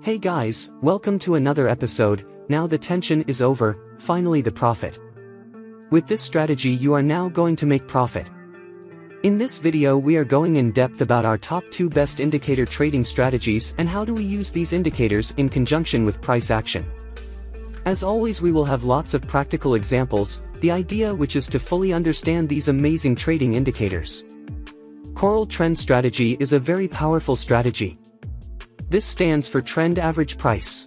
Hey guys, welcome to another episode. Now the tension is over, finally the profit. With this strategy you are now going to make profit. In this video we are going in depth about our top 2 best indicator trading strategies and how do we use these indicators in conjunction with price action. As always we will have lots of practical examples, the idea which is to fully understand these amazing trading indicators. Coral Trend strategy is a very powerful strategy. This stands for Trend Average Price.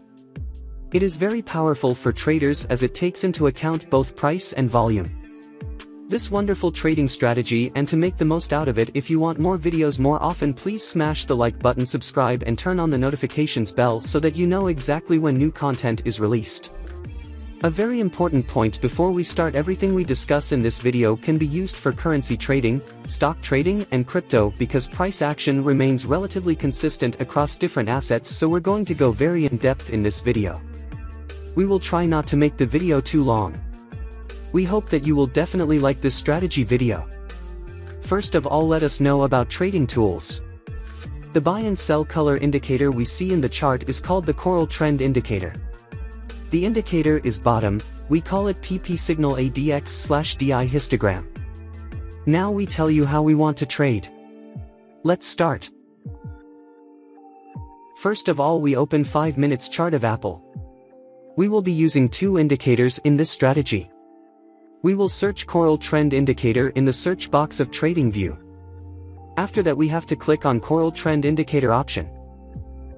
It is very powerful for traders as it takes into account both price and volume. This wonderful trading strategy, and to make the most out of it, if you want more videos more often, please smash the like button, subscribe and turn on the notifications bell so that you know exactly when new content is released. A very important point before we start: everything we discuss in this video can be used for currency trading, stock trading and crypto, because price action remains relatively consistent across different assets, so we're going to go very in depth in this video. We will try not to make the video too long. We hope that you will definitely like this strategy video. First of all, let us know about trading tools. The buy and sell color indicator we see in the chart is called the Coral Trend Indicator. The indicator is bottom, we call it PP signal ADX/DI histogram. Now we tell you how we want to trade. Let's start. First of all, we open 5 minutes chart of Apple. We will be using 2 indicators in this strategy. We will search Coral Trend Indicator in the search box of TradingView. After that we have to click on Coral Trend Indicator option,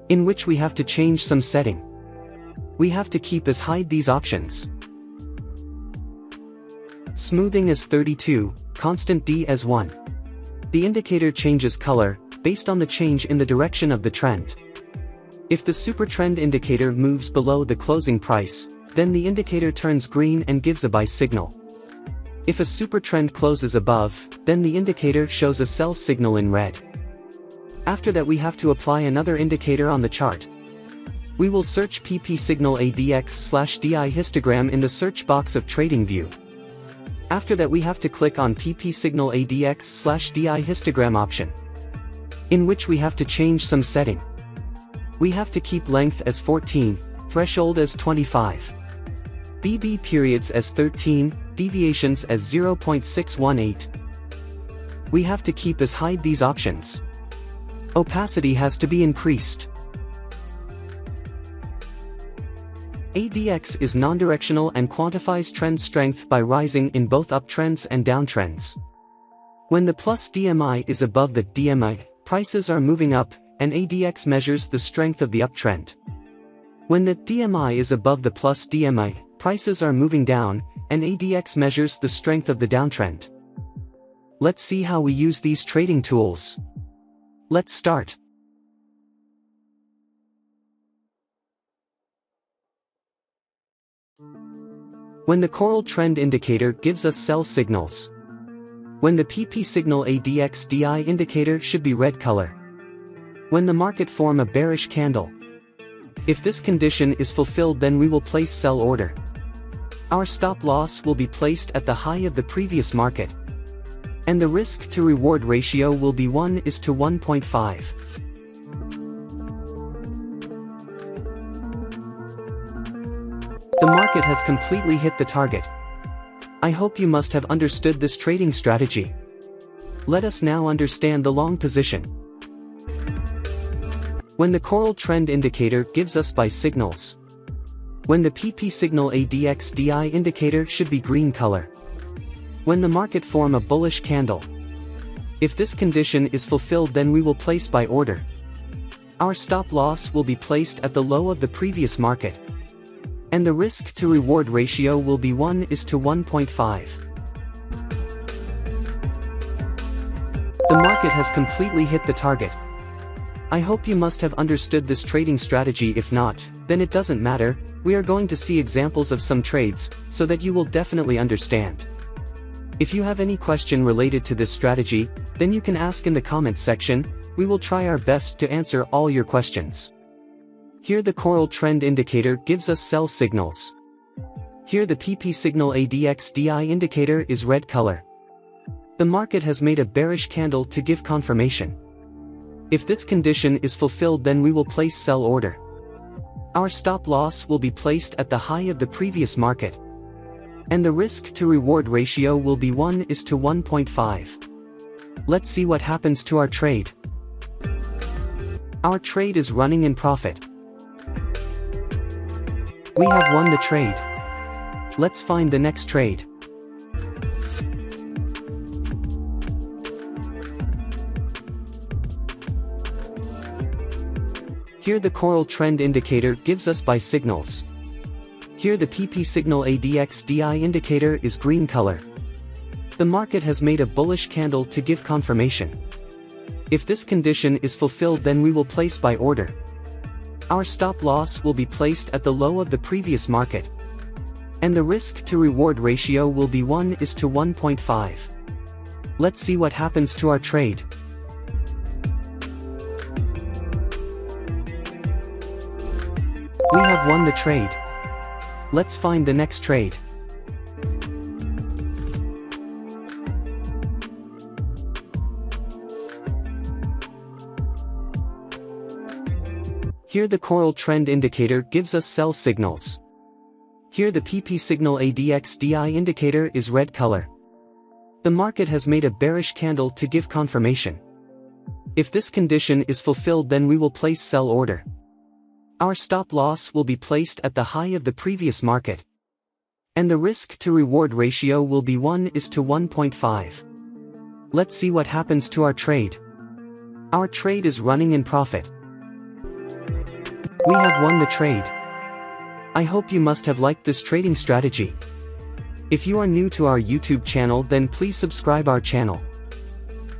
in which we have to change some setting. We have to keep as hide these options. Smoothing as 32, constant D as 1. The indicator changes color, based on the change in the direction of the trend. If the Supertrend indicator moves below the closing price, then the indicator turns green and gives a buy signal. If a Supertrend closes above, then the indicator shows a sell signal in red. After that we have to apply another indicator on the chart. We will search PP signal ADX/DI histogram in the search box of TradingView. After that we have to click on PP signal ADX/DI histogram option, in which we have to change some setting. We have to keep length as 14, threshold as 25, BB periods as 13, deviations as 0.618. We have to keep as hide these options. Opacity has to be increased. ADX is non-directional and quantifies trend strength by rising in both uptrends and downtrends. When the plus DMI is above the DMI, prices are moving up, and ADX measures the strength of the uptrend. When the DMI is above the plus DMI, prices are moving down, and ADX measures the strength of the downtrend. Let's see how we use these trading tools. Let's start. When the Coral Trend Indicator gives us sell signals. When the PP signal ADX/DI indicator should be red color. When the market form a bearish candle. If this condition is fulfilled, then we will place sell order. Our stop loss will be placed at the high of the previous market. And the risk to reward ratio will be 1:1.5. The market has completely hit the target. I hope you must have understood this trading strategy. Let us now understand the long position. When the Coral Trend Indicator gives us buy signals. When the PP signal ADX/DI indicator should be green color. When the market form a bullish candle. If this condition is fulfilled, then we will place buy order. Our stop loss will be placed at the low of the previous market. And the risk to reward ratio will be 1:1.5. The market has completely hit the target. I hope you must have understood this trading strategy. If not, then it doesn't matter, we are going to see examples of some trades, so that you will definitely understand. If you have any question related to this strategy, then you can ask in the comments section, we will try our best to answer all your questions. Here the Coral Trend Indicator gives us sell signals. Here the PP signal ADX/DI indicator is red color. The market has made a bearish candle to give confirmation. If this condition is fulfilled, then we will place sell order. Our stop loss will be placed at the high of the previous market, and the risk to reward ratio will be 1:1.5. Let's see what happens to our trade. Our trade is running in profit. We have won the trade. Let's find the next trade. Here the Coral Trend Indicator gives us buy signals. Here the PP signal ADX/DI indicator is green color. The market has made a bullish candle to give confirmation. If this condition is fulfilled, then we will place buy order. Our stop loss will be placed at the low of the previous market, and the risk to reward ratio will be 1:1.5. Let's see what happens to our trade. We have won the trade. Let's find the next trade. Here the Coral Trend Indicator gives us sell signals. Here the PP signal ADX/DI indicator is red color. The market has made a bearish candle to give confirmation. If this condition is fulfilled, then we will place sell order. Our stop loss will be placed at the high of the previous market, and the risk to reward ratio will be 1:1.5. Let's see what happens to our trade. Our trade is running in profit. We have won the trade. I hope you must have liked this trading strategy. If you are new to our YouTube channel, then please subscribe our channel.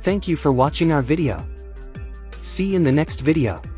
Thank you for watching our video. See you in the next video.